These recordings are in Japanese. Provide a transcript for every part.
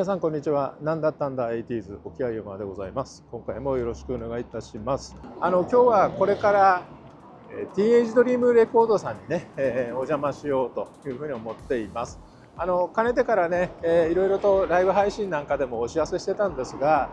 皆さんこんにちは。なんだったんだ 80s 沖合山でございます。今回もよろしくお願いいたします。今日はこれからティーンエイジドリームレコードさんにね、お邪魔しようというふうに思っています。かねてからね、いろいろとライブ配信なんかでもお知らせしてたんですが、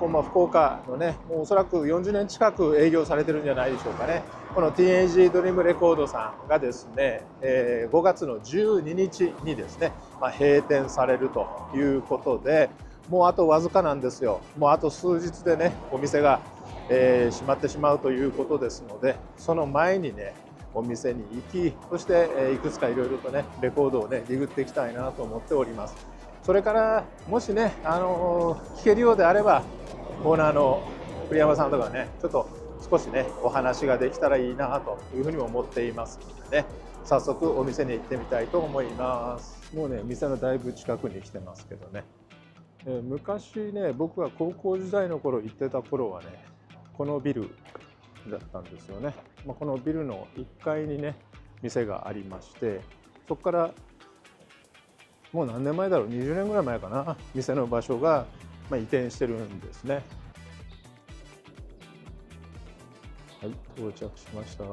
今福岡のね、もうおそらく40年近く営業されてるんじゃないでしょうかね。このティーンエイジドリームレコードさんがですね、5月の12日にですね、閉店されるということで、もうあとわずかなんですよ。もうあと数日でね、お店が、閉まってしまうということですので、その前にね、お店に行き、そして、いくつかいろいろとね、レコードをね、ディグっていきたいなと思っております。それからもしね、聞けるようであれば、オーナーの栗山さんとかね、ちょっと少しね、お話ができたらいいなというふうにも思っていますのでね、早速お店に行ってみたいと思います。もうね、店のだいぶ近くに来てますけどね、昔ね、僕が高校時代の頃行ってた頃はね、このビルだったんですよね。このビルの1階にね、店がありまして、そこからもう何年前だろう、20年ぐらい前かな、店の場所が移転してるんですね。はい、到着しました。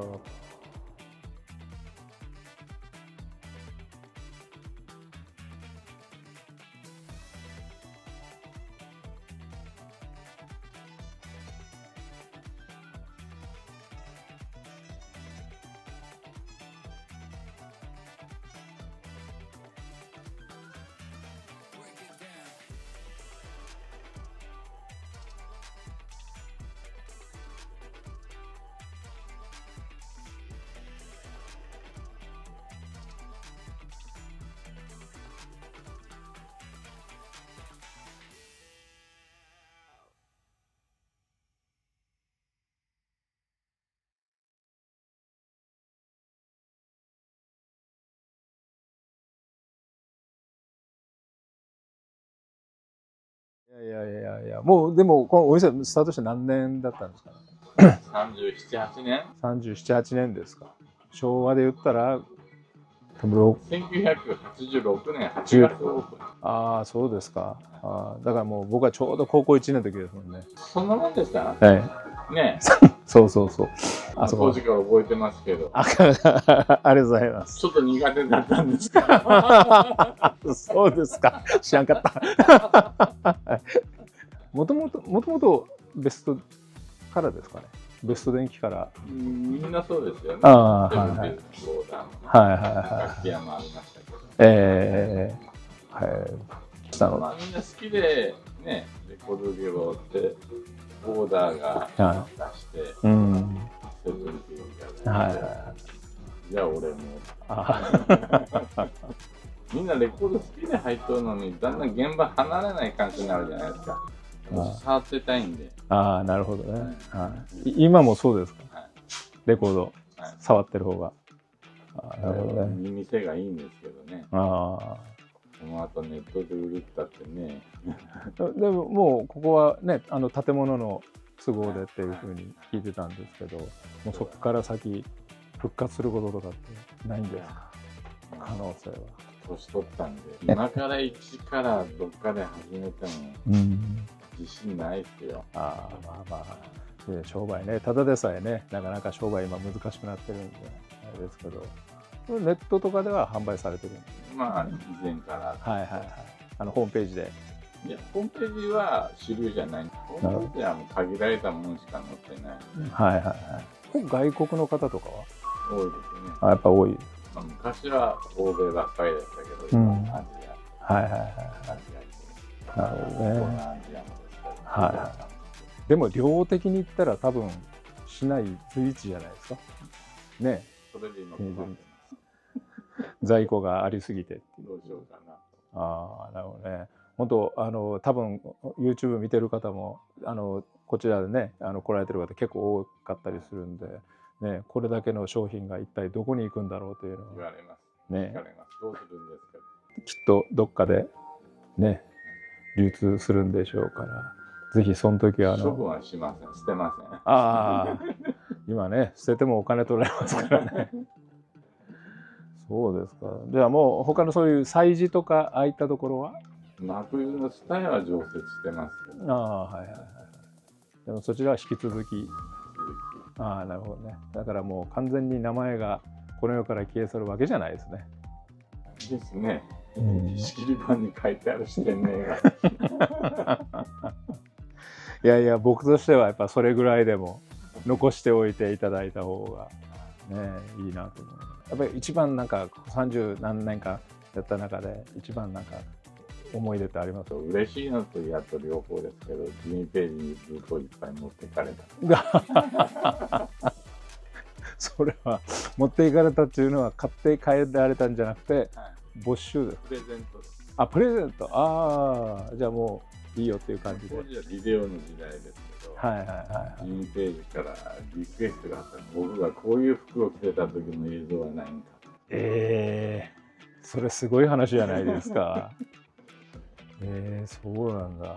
いや、もうでもこのお店スタートして何年だったんですかね。37、8年。37、8年ですか。昭和で言ったら1986年8月オープン。ああ、そうですか。あ、だからもう僕はちょうど高校1年の時ですもんね。そんなもんでした。はいねえそう。あそこ当時から覚えてますけど。ありがとうございます。ちょっと苦手だったんですけど。そうですか。知らんかった。もともとベストからですかね。ベスト電機から。みんなそうですよね。ああ、はい。楽器屋もありましたけど。みんな好きでね、レコード業を追って。ボーダーが出して、じゃあ俺もみんなレコード好きで入っとるのに、だんだん現場離れない感じになるじゃないですか。触ってたいんで。ああ、なるほどね。今もそうですか。レコード触ってる方が。なるほどね。店がいいんですけどね。その後ネットで売ったってね。でももうここはね、建物の都合でっていうふうに聞いてたんですけど、もうそこから先復活することとかってないんですか、可能性は。年取ったんで、今から一からどっかで始めても自信ないっすよ。ああ、まあ商売ね、ただでさえね、なかなか商売今難しくなってるんであれですけど。ネットとかでは販売されてるんです。まあ以前から。ホームページで。いや、ホームページは主流じゃない。ホームページはもう限られたものしか載ってない。外国の方とかは多いですね。あ、やっぱ多い。昔は欧米ばっかりだったけど、今はアジア。アジア。なるほどね。東南アジアもですけど。でも量的に言ったら多分市内随一じゃないですかね。それで今在庫がありすぎて。どうしようかな。ああ、なるほどね。本当多分 YouTube 見てる方もこちらでね、来られてる方結構多かったりするんでね、これだけの商品が一体どこに行くんだろうというのを言われますね。言われます。どうするんですか。きっとどっかでね、流通するんでしょうから、ぜひその時は処分はしません。捨てません。ああ今ね、捨ててもお金取られますからね。そうですか。じゃあもう他のそういう催事とかああいったところは幕図の下へは常設してますけど。ああ、はいはいはい。でもそちらは引き続き。ああ、なるほどね。だからもう完全に名前がこの世から消え去るわけじゃないですね。ですね。仕切り板に書いてある四天王が。いやいや、僕としてはやっぱそれぐらいでも残しておいていただいた方がね、いいなと思う。やっぱり一番なんか30何年間やった中で一番なんか思い出ってあります？嬉しいのと嫌と両方ですけど、12ページにずっといっぱい持っていかれた。それは持っていかれたっていうのは買って帰られたんじゃなくて、没収です。プレゼントです。あ、プレゼント。ああ、じゃあもういいよっていう感じで。当時はビデオの時代ですけど、12ページからリクエストがあったの。僕がこういう服を着てた時の映像はないんか。それすごい話じゃないですか。そうなんだ。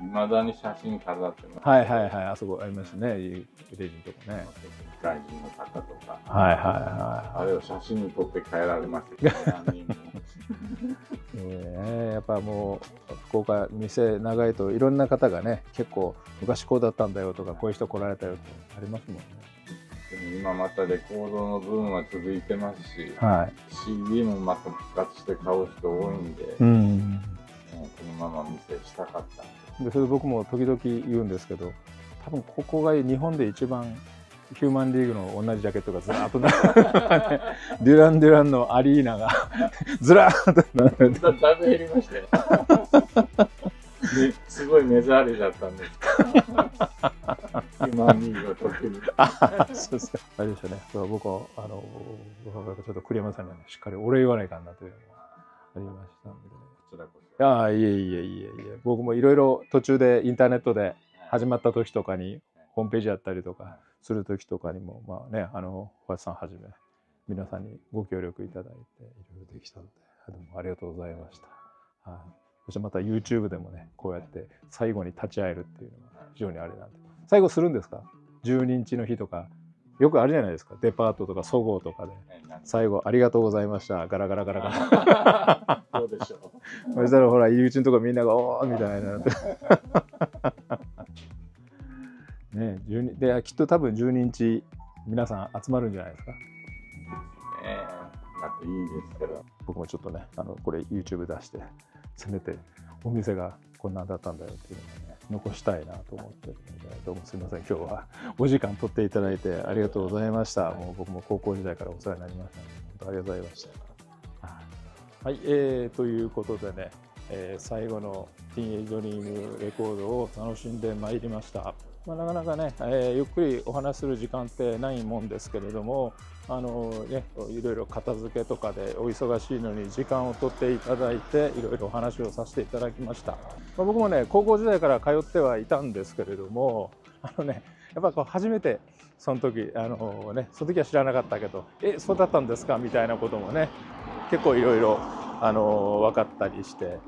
いまだに写真飾ってます。はいはいはい、あそこありますね、レジとかね。外人の方とか。はいはいはい。あれを写真に撮って帰られました。やっぱもう福岡店長いといろんな方がね、結構昔こうだったんだよとか、こういう人来られたよってありますもんね。今またレコードのブームは続いてますし、はい、CD もまた復活して買う人多いんで、このまま店したかったんで、それ僕も時々言うんですけど、多分ここが日本で一番ヒューマンリーグの同じジャケットがずらっと並んで、デュラン・デュランのアリーナがずらっと並んで、だいぶ減りましたよ。すごい目障りだったんですけど、今見るの特に。そうですか。あれでしたね。僕はちょっと栗山さんにはしっかりお礼言わないかなというのがありましたので。いや、いえいえいえいえ、僕もいろいろ途中でインターネットで始まった時とかに、ホームページやったりとかする時とかにも、まあね、小林さんはじめ皆さんにご協力いただいていろいろできたので、どうもありがとうございました。はい。そしてまた YouTube でもね、こうやって最後に立ち会えるっていうのは非常にあれなんで。最後するんですか？12日の日とかよくあるじゃないですか、デパートとかそごうとかで最後「ありがとうございました」ガラガラガラガラ。どうでしょう。そしたらほら入り口のとこみんなが「おお」みたいな。ねえ、できっと多分12日皆さん集まるんじゃないですか。いいですけど、僕もちょっとね、これ YouTube 出してせめてお店がこんなんだったんだよっていうのをね、残したいなと思ってるので、どうもすみません、今日はお時間取っていただいてありがとうございました。もう僕も高校時代からお世話になりましたので、本当ありがとうございました。はい、ということでね、最後のティーンエイジドリームレコードを楽しんでまいりました。まあ、なかなかね、ゆっくりお話しする時間ってないもんですけれども、ね、いろいろ片付けとかでお忙しいのに時間を取っていただいて、いろいろお話をさせていただきました。まあ、僕もね、高校時代から通ってはいたんですけれども、やっぱこう初めてその時、その時は知らなかったけど、そうだったんですかみたいなこともね、結構いろいろ分かったりして、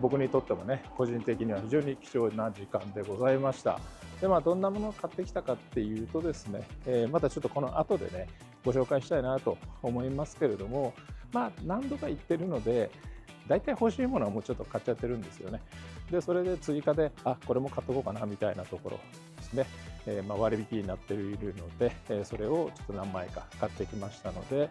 僕にとってもね、個人的には非常に貴重な時間でございました。で、まあ、どんなものを買ってきたかっていうとですね、またちょっとこの後でねご紹介したいなと思いますけれども、まあ何度か言ってるので大体欲しいものはもうちょっと買っちゃってるんですよね。でそれで追加でこれも買っとこうかなみたいなところですね、まあ、割引になっているので、それをちょっと何枚か買ってきましたので、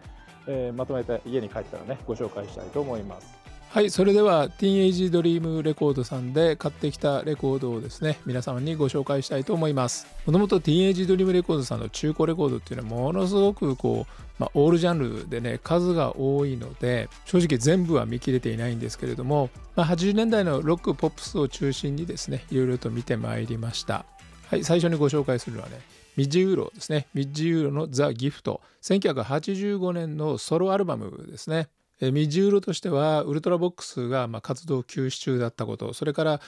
まとめて家に帰ったらねご紹介したいと思います。はい、それではティーンエイジドリームレコードさんで買ってきたレコードをですね、皆様にご紹介したいと思います。もともとティーンエイジドリームレコードさんの中古レコードっていうのはものすごくこう、オールジャンルでね数が多いので、正直全部は見切れていないんですけれども、80年代のロックポップスを中心にですねいろいろと見てまいりました。はい、最初にご紹介するのはね、ミッジ・ユーロですね。ミッジ・ユーロのザ・ギフト、1985年のソロアルバムですね。ミッジ・ユーロとしてはウルトラボックスが活動休止中だったこと、それから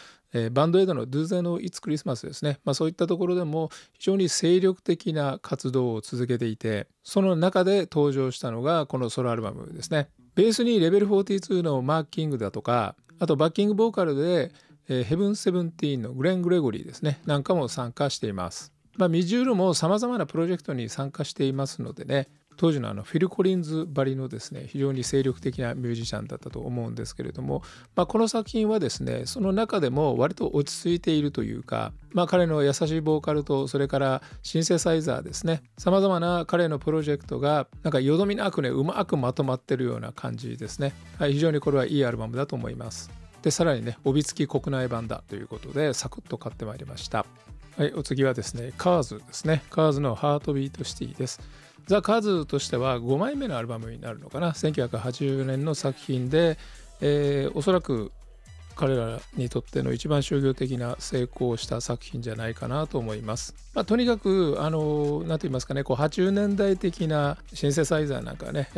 バンドエイドの「Do They Know It's Christmas」ですね、そういったところでも非常に精力的な活動を続けていて、その中で登場したのがこのソロアルバムですね。ベースにレベル42のマーキングだとか、あとバッキングボーカルでヘブンセブンティーンのグレン・グレゴリーですねなんかも参加しています。ミッジ・ユーロもさまざまなプロジェクトに参加していますのでね、当時のフィル・コリンズばりのですね、非常に精力的なミュージシャンだったと思うんですけれども、この作品はですね、その中でも割と落ち着いているというか、彼の優しいボーカルと、それからシンセサイザーですね、さまざまな彼のプロジェクトがなんかよどみなくね、うまくまとまってるような感じですね。非常にこれはいいアルバムだと思います。でさらにね、帯付き国内版だということでサクッと買ってまいりました。はい、お次はですね、カーズですね。カーズのハートビートシティです。ザ・カーズとしては5枚目のアルバムになるのかな。1980年の作品で、おそらく彼らにとっての一番商業的な成功した作品じゃないかなと思います。とにかく何と言いますかね、こう80年代的なシンセサイザーなんかね、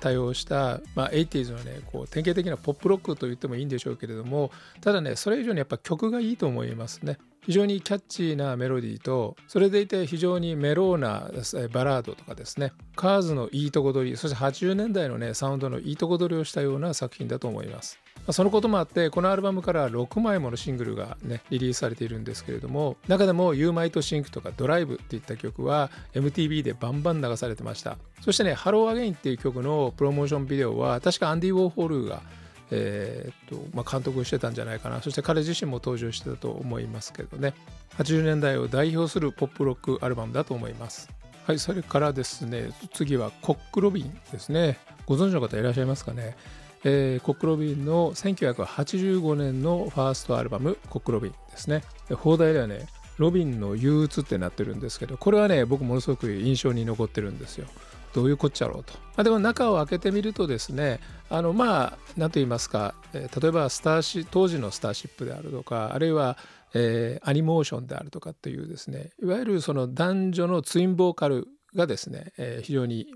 対応した、80s のね、こう典型的なポップロックと言ってもいいんでしょうけれども、ただね、それ以上にやっぱ曲がいいと思いますね。非常にキャッチーなメロディーと、それでいて非常にメローなバラードとかですね、カーズのいいとこ取り、そして80年代のね、サウンドのいいとこ取りをしたような作品だと思います。そのこともあって、このアルバムから6枚ものシングルがね、リリースされているんですけれども、中でも You Might Sink とか Drive っていった曲は MTV でバンバン流されてました。そしてね、Hello Again っていう曲のプロモーションビデオは確かアンディ・ウォーホルが監督してたんじゃないかな。そして彼自身も登場してたと思いますけどね、80年代を代表するポップロックアルバムだと思います。はい、それからですね、次はコック・ロビンですね。ご存知の方いらっしゃいますかね。コック・ロビンの1985年のファーストアルバム「コック・ロビン」ですね。放題ではね、ロビンの憂鬱ってなってるんですけど、これはね、僕ものすごく印象に残ってるんですよ。どういうこっちゃろうと。でも中を開けてみるとですね、何と言いますか、例えば当時のスターシップであるとか、あるいは、アニモーションであるとかっていうですね、いわゆるその男女のツインボーカルがですね、非常に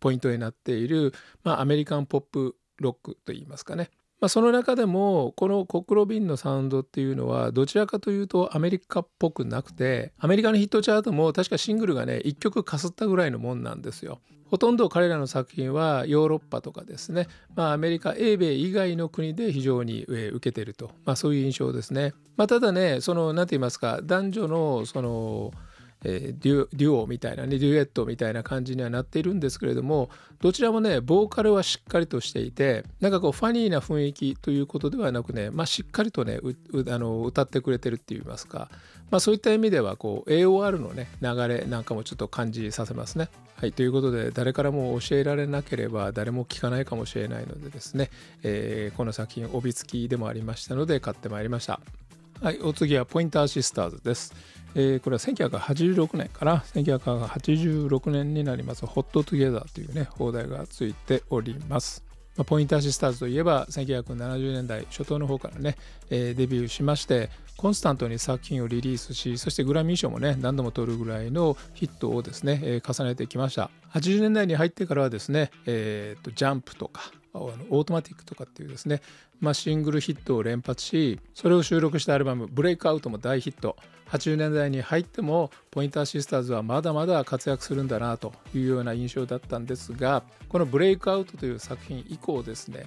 ポイントになっている、アメリカンポップロックと言いますかね。その中でもこのコック・ロビンのサウンドっていうのはどちらかというとアメリカっぽくなくて、アメリカのヒットチャートも確かシングルがね、1曲かすったぐらいのもんなんですよ。ほとんど彼らの作品はヨーロッパとかですね、アメリカ英米以外の国で非常に受けてると、そういう印象ですね。ただね、その何て言いますか、男女のそのデュオみたいなね、デュエットみたいな感じにはなっているんですけれども、どちらもね、ボーカルはしっかりとしていて、なんかこうファニーな雰囲気ということではなくね、しっかりとね、歌ってくれてるって言いますか、そういった意味ではこう AOR のね、流れなんかもちょっと感じさせますね。はい、ということで、誰からも教えられなければ誰も聞かないかもしれないのでですね、この作品帯付きでもありましたので買ってまいりました。はい、お次はポインターシスターズです。これは1986年かな。1986年になります。ホットトゥゲザーというね、放題がついております。ポインターシスターズといえば1970年代初頭の方からね、デビューしまして、コンスタントに作品をリリースし、そしてグラミー賞もね、何度も取るぐらいのヒットをですね、重ねてきました。80年代に入ってからはですね、ジャンプとかオートマティックとかっていうですね、シングルヒットを連発し、それを収録したアルバム「ブレイクアウト」も大ヒット。80年代に入ってもポインターシスターズはまだまだ活躍するんだなというような印象だったんですが、この「ブレイクアウト」という作品以降ですね、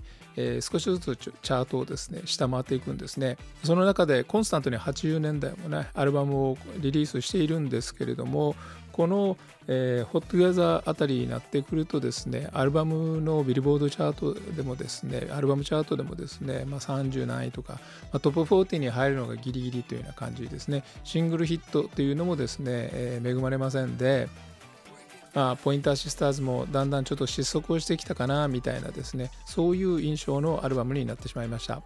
少しずつチャートをですね、下回っていくんですね。その中でコンスタントに80年代もね、アルバムをリリースしているんですけれども、このホット・ギャザーあたりになってくるとですね、アルバムのビルボードチャートでもですね、アルバムチャートでもですね、30何位とか、トップ40に入るのがギリギリというような感じですね。シングルヒットというのもですね、恵まれませんで、ポインターシスターズもだんだんちょっと失速をしてきたかなみたいなですね、そういう印象のアルバムになってしまいました。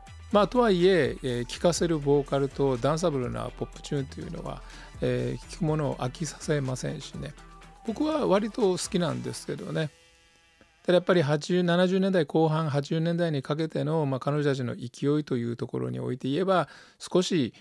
とはいえ、聴かせるボーカルとダンサブルなポップチューンというのは、聴くものを飽きさせませんしね、僕は割と好きなんですけどね。ただやっぱり70年代後半、80年代にかけての、彼女たちの勢いというところにおいて言えば、少し、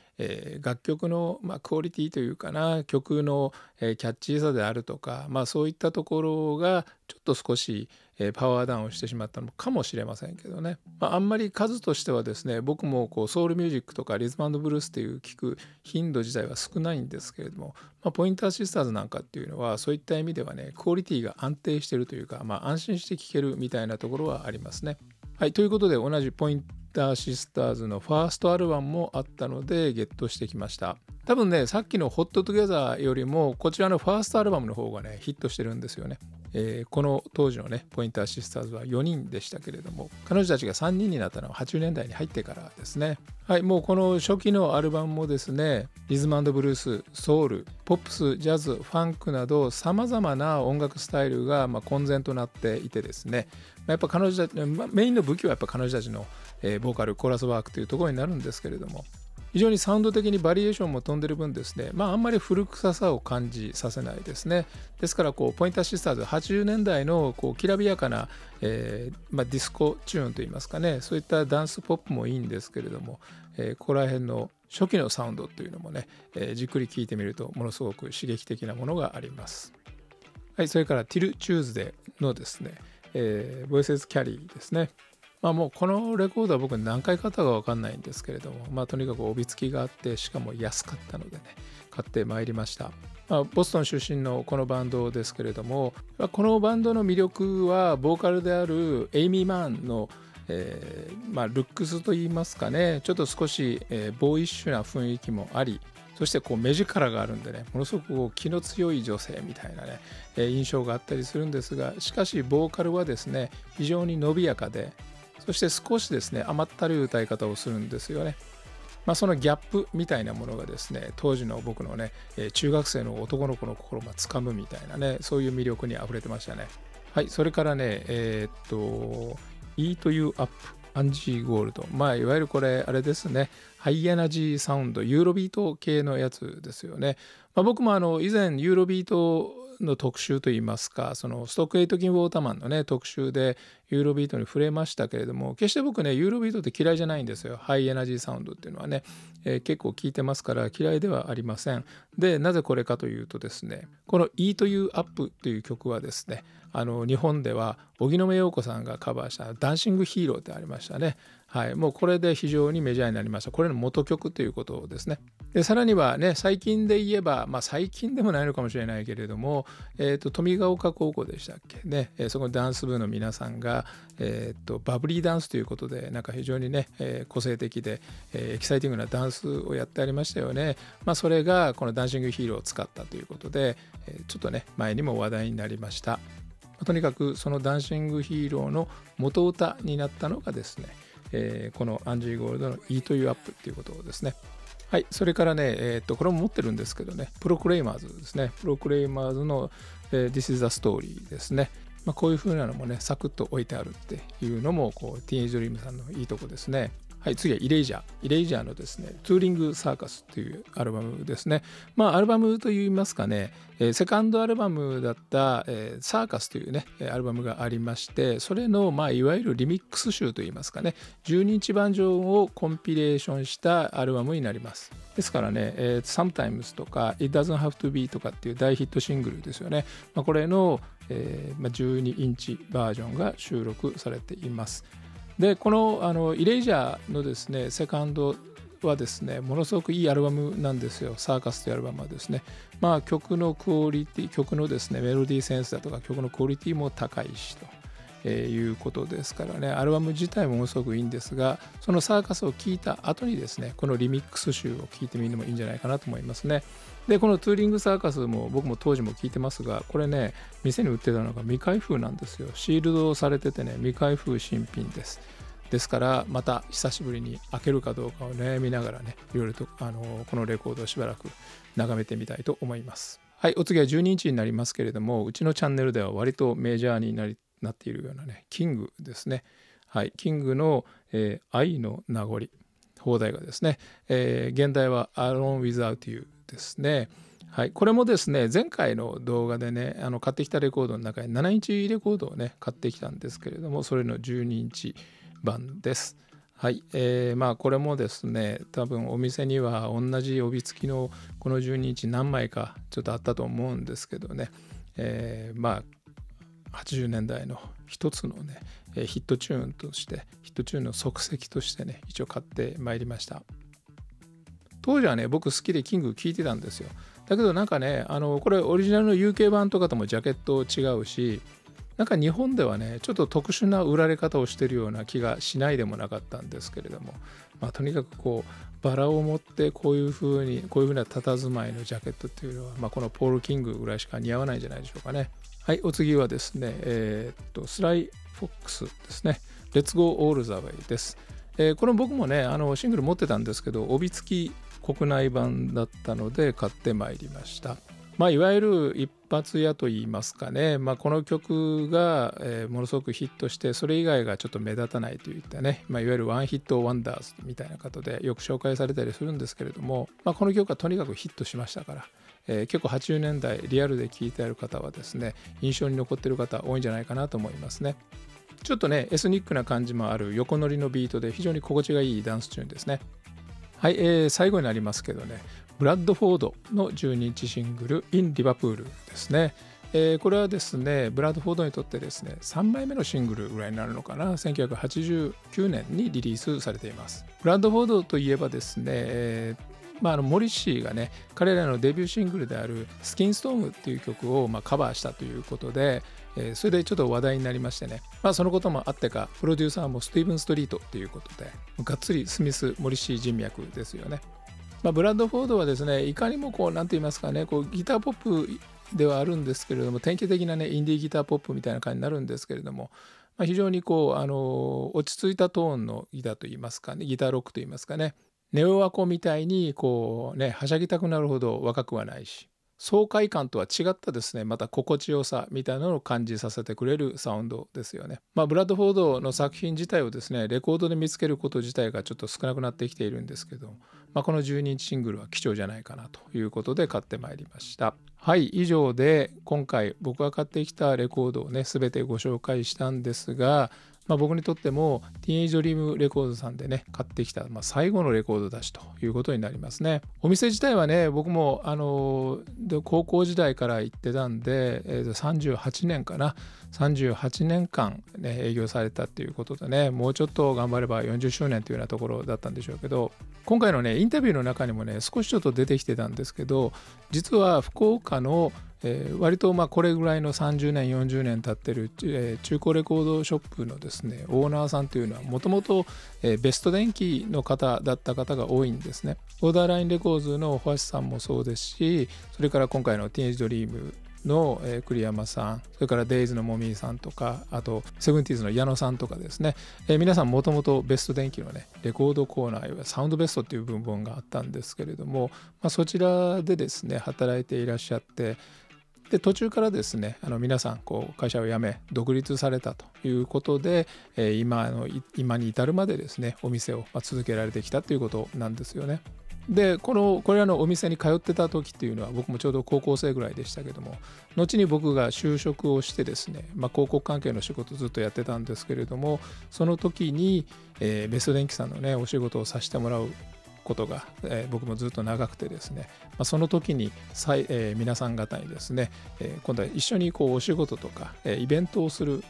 楽曲の、クオリティというかな、曲の、キャッチーさであるとか、そういったところがちょっと少し、パワーダウンをしてしまったのかもしれませんけどね。あんまり数としてはですね、僕もこうソウルミュージックとかリズム&ブルースっていう聞く頻度自体は少ないんですけれども、ポインターシスターズなんかっていうのはそういった意味ではね、クオリティが安定してるというか、安心して聴けるみたいなところはありますね。はい、ということで、同じポインターシスターズのファーストアルバムもあったのでゲットしてきました。多分ね、さっきのホットトゥゲザーよりもこちらのファーストアルバムの方がねヒットしてるんですよね。この当時のねポインターシスターズは4人でしたけれども、彼女たちが3人になったのは80年代に入ってからですね。はい、もうこの初期のアルバムもですね、リズム&ブルース、ソウル、ポップス、ジャズ、ファンクなどさまざまな音楽スタイルが混然となっていてですね、やっぱ彼女たちメインの武器はやっぱ彼女たちのボーカル、コーラスワークというところになるんですけれども、非常にサウンド的にバリエーションも飛んでる分ですね、あんまり古臭さを感じさせないですね。ですからこうポインターシスターズ80年代のこうきらびやかな、ディスコチューンといいますかね、そういったダンスポップもいいんですけれども、ここら辺の初期のサウンドっていうのもね、じっくり聴いてみるとものすごく刺激的なものがあります。はい、それから Till Tuesday のですね、Voices Carry ですね。もうこのレコードは僕何回買ったか分かんないんですけれども、とにかく帯付きがあって、しかも安かったのでね買ってまいりました。ボストン出身のこのバンドですけれども、このバンドの魅力はボーカルであるエイミー・マンの、ルックスといいますかね、ちょっと少し、ボーイッシュな雰囲気もあり、そしてこう目力があるんでね、ものすごく気の強い女性みたいなね、印象があったりするんですが、しかしボーカルはですね非常に伸びやかで、そして少しですね甘ったるい歌い方をするんですよね。そのギャップみたいなものがですね、当時の僕のね中学生の男の子の心を掴むみたいなね、そういう魅力にあふれてましたね。はい、それからねEat You Up、アンジー・ゴールド、いわゆるこれあれですね、ハイエナジーサウンド、ユーロビート系のやつですよね。僕も以前ユーロビートの特集といいますか、そのストック・エイトキン・ウォーターマンのね特集でユーロビートに触れましたけれども、決して僕ねユーロビートって嫌いじゃないんですよ。ハイエナジーサウンドっていうのはね、結構聞いてますから嫌いではありません。で、なぜこれかというとですね、この「Eat You Up」という曲はですね、日本では荻野目洋子さんがカバーした「ダンシング・ヒーロー」ってありましたね。はい、もうこれで非常にメジャーになりました。これの元曲ということですね。で、さらにはね、最近で言えば、最近でもないのかもしれないけれども、富ヶ丘高校でしたっけね、そこのダンス部の皆さんが、バブリーダンスということで、なんか非常にね、個性的で、エキサイティングなダンスをやってありましたよね。それがこのダンシングヒーローを使ったということで、ちょっとね、前にも話題になりました。とにかくそのダンシングヒーローの元歌になったのがですね、このアンジー・ゴールドの Eat You Up っていうことですね。はい、それからね、これも持ってるんですけどね、プロクレイマーズですね。プロクレイマーズの、This is a Story ですね。こういう風なのもね、サクッと置いてあるっていうのも、ティーンエイジドリームさんのいいとこですね。はい、次はイレイジャー。イレイジャーのですね、ツーリングサーカスというアルバムですね。アルバムといいますかね、セカンドアルバムだった、サーカスというね、アルバムがありまして、それの、いわゆるリミックス集といいますかね、12インチバージョンをコンピレーションしたアルバムになります。ですからね、Sometimes とか、It Doesn't Have to Be とかっていう大ヒットシングルですよね。これの、12インチバージョンが収録されています。で、このイレイジャーのですねセカンドはですねものすごくいいアルバムなんですよ。サーカスというアルバムはですね、曲のクオリティ、曲のですねメロディーセンスだとか曲のクオリティも高いしということですからね、アルバム自体もものすごくいいんですが、そのサーカスを聴いた後にですねこのリミックス集を聴いてみるのもいいんじゃないかなと思いますね。で、このツーリングサーカスも僕も当時も聴いてますが、これね店に売ってたのが未開封なんですよ。シールドされててね、未開封新品です。ですからまた久しぶりに開けるかどうかをね見ながらね、いろいろとこのレコードをしばらく眺めてみたいと思います。はい、お次は12インチになりますけれども、うちのチャンネルでは割とメジャーになっているようなね、キングですね。はい、キングの、愛の名残、放題がですね、現代は Alone Without You ですね。はい、これもですね前回の動画でね買ってきたレコードの中に7インチレコードをね買ってきたんですけれども、それの12インチ版です。はい、これもですね多分お店には同じ帯付きのこの12インチ何枚かちょっとあったと思うんですけどね、80年代の一つのねヒットチューンとして、ヒットチューンの足跡としてね一応買ってまいりました。当時はね僕好きでキング聴いてたんですよ。だけどなんかねこれオリジナルの UK 版とかともジャケット違うし、なんか日本ではねちょっと特殊な売られ方をしているような気がしないでもなかったんですけれども、まあ、とにかくこうバラを持ってこういうふうな佇まいのジャケットっていうのは、まあ、このポール・キングぐらいしか似合わないんじゃないでしょうかね。はい、お次はですね、スライ・フォックスですね。レッツゴー・オール・ザ・ウェイです。これも僕もねシングル持ってたんですけど、帯付き国内版だったので買ってまいりました。まあ、いわゆる一発屋といいますかね、まあ、この曲が、ものすごくヒットしてそれ以外がちょっと目立たないといったね、まあ、いわゆるワンヒットワンダーズみたいなことでよく紹介されたりするんですけれども、まあ、この曲がとにかくヒットしましたから、結構80年代リアルで聴いてある方はですね印象に残っている方多いんじゃないかなと思いますね。ちょっとねエスニックな感じもある横乗りのビートで非常に心地がいいダンスチューンですね。はい、最後になりますけどね、ブラッドフォードの12インチシングル in リバプールですね。これはですねブラッドフォードにとってですね3枚目のシングルぐらいになるのかな、1989年にリリースされています。ブラッドフォードといえばですね、モリッシーがね彼らのデビューシングルであるスキンストームっていう曲を、カバーしたということで、それでちょっと話題になりましてね、まあ、そのこともあってかプロデューサーもスティーブン・ストリートということでがっつりスミス・モリッシー人脈ですよね。まあ、ブラッドフォードはですねいかにもこう何て言いますかねこうギターポップではあるんですけれども典型的なねインディーギターポップみたいな感じになるんですけれども、まあ、非常にこう落ち着いたトーンのギターといいますかねギターロックといいますかねネオワコみたいにこうねはしゃぎたくなるほど若くはないし爽快感とは違ったですねまた心地よさみたいなのを感じさせてくれるサウンドですよね。まあ、ブラッドフォードの作品自体をですねレコードで見つけること自体がちょっと少なくなってきているんですけど、まあ、この12インチシングルは貴重じゃないかなということで買ってまいりました。はい、以上で今回僕が買ってきたレコードをね全てご紹介したんですが、まあ、僕にとってもティーンエイジドリームレコードさんでね買ってきた、最後のレコード出しということになりますね。お店自体はね僕も高校時代から行ってたんで、38年間、ね、営業されたっていうことでねもうちょっと頑張れば40周年というようなところだったんでしょうけど、今回のねインタビューの中にもね少しちょっと出てきてたんですけど、実は福岡の割とこれぐらいの30年40年経ってる中古レコードショップのですねオーナーさんというのはもともとベスト電機の方だった方が多いんですね。ボーダーラインレコーズの星さんもそうですし、それから今回のティーンエイジドリームの栗山さん、それからデイズのモミーさんとか、あとセブンティーズの矢野さんとかですね、皆さんもともとベスト電機のねレコードコーナーやサウンドベストっていう文本があったんですけれども、そちらでですね働いていらっしゃって、で途中からですね皆さん会社を辞め独立されたということで、今に至るまでですねお店を続けられてきたということなんですよね。でこれらのお店に通ってた時っていうのは僕もちょうど高校生ぐらいでしたけども、後に僕が就職をしてですね、広告関係の仕事ずっとやってたんですけれども、その時に、ベスト電機さんのねお仕事をさせてもらうことが、僕もずっと長くてですね、その時に皆さん方にですね、今度は一緒にお仕事とか、イベントをする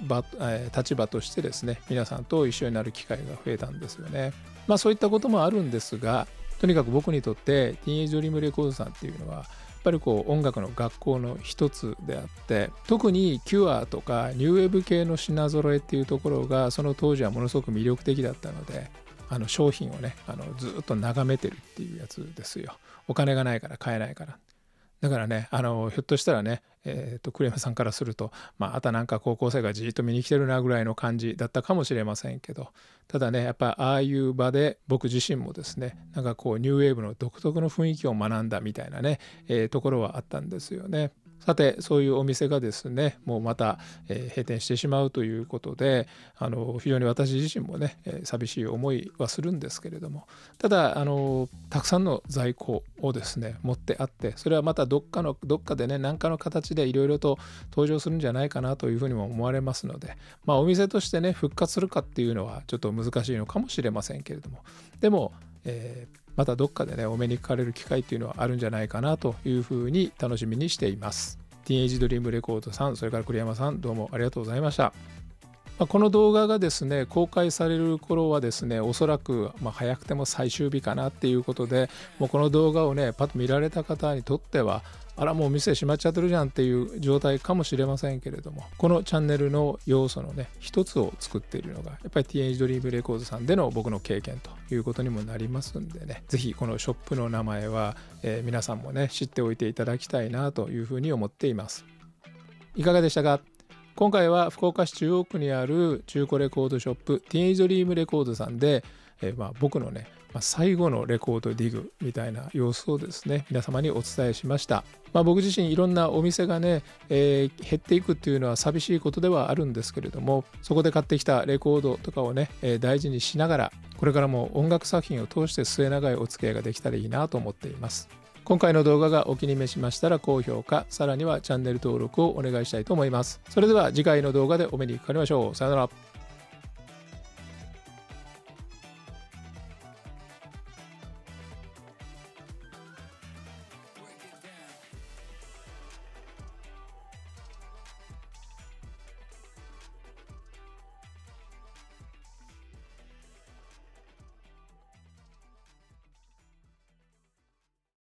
立場としてですね皆さんと一緒になる機会が増えたんですよね。そういったこともあるんですが、とにかく僕にとってティーンエイジドリームレコードさんっていうのはやっぱり音楽の学校の一つであって、特にキュアとかニューウェーブ系の品揃えっていうところがその当時はものすごく魅力的だったので、商品をねずっと眺めてるっていうやつですよ。お金がないから買えないから。だからねひょっとしたらね、栗山さんからすると、あとなんか高校生がじーっと見に来てるなぐらいの感じだったかもしれませんけど、ただねやっぱああいう場で僕自身もですねなんかニューウェーブの独特の雰囲気を学んだみたいなね、ところはあったんですよね。さてそういうお店がですねもうまた、閉店してしまうということで、非常に私自身もね寂しい思いはするんですけれども、ただたくさんの在庫をですね持ってあって、それはまたどっかでね何かの形でいろいろと登場するんじゃないかなというふうにも思われますので、お店としてね復活するかっていうのはちょっと難しいのかもしれませんけれども、でも、またどっかでねお目にかかれる機会っていうのはあるんじゃないかなというふうに楽しみにしています。ティーンエイジドリームレコードさん、それから栗山さん、どうもありがとうございました。この動画がですね公開される頃はですねおそらく早くても最終日かなっていうことで、もうこの動画をねパッと見られた方にとってはあらもう店閉まっちゃってるじゃんっていう状態かもしれませんけれども、このチャンネルの要素のね一つを作っているのがやっぱり Teenage Dream Records さんでの僕の経験ということにもなりますんでね、是非このショップの名前は、皆さんもね知っておいていただきたいなというふうに思っています。いかがでしたか？今回は福岡市中央区にある中古レコードショップ Teenage Dream Records さんで、僕のね最後のレコードディグみたいな様子をですね皆様にお伝えしました。僕自身いろんなお店がね、減っていくっていうのは寂しいことではあるんですけれども、そこで買ってきたレコードとかをね、大事にしながらこれからも音楽作品を通して末永いお付き合いができたらいいなと思っています。今回の動画がお気に召しましたら高評価、さらにはチャンネル登録をお願いしたいと思います。それでは次回の動画でお目にかかりましょう。さよなら。